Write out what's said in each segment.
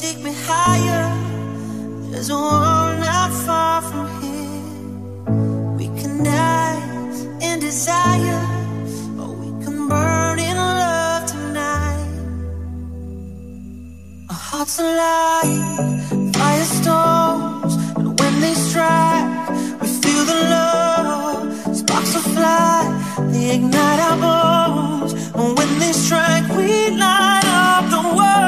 take me higher. There's a world not far from here. We can die in desire, or we can burn in love tonight. Our hearts are like firestones, and when they strike, we feel the love. Sparks will fly, they ignite our bones, and when they strike, we light up the world.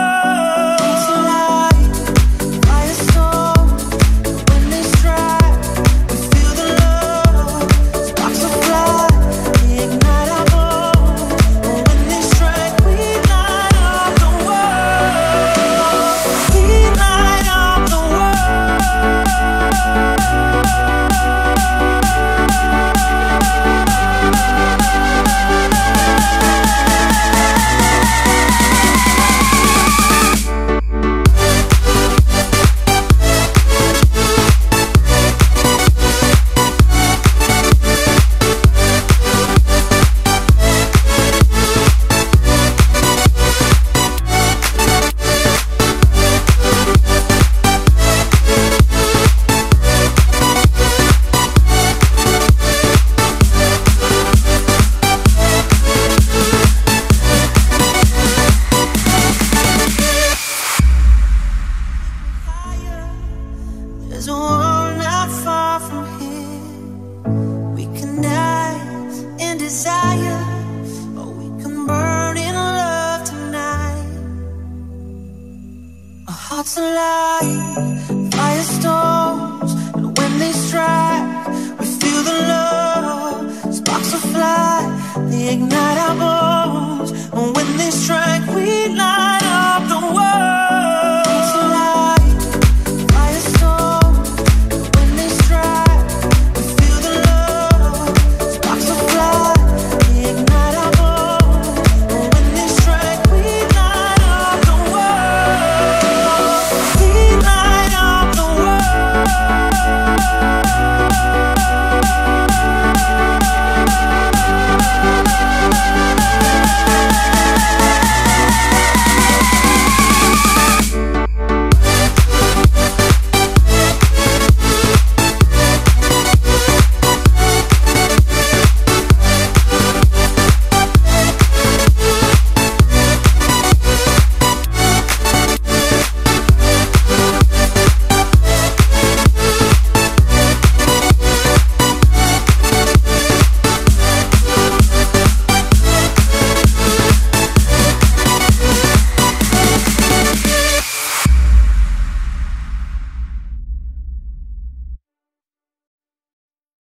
Ignite our bones, and when they strike.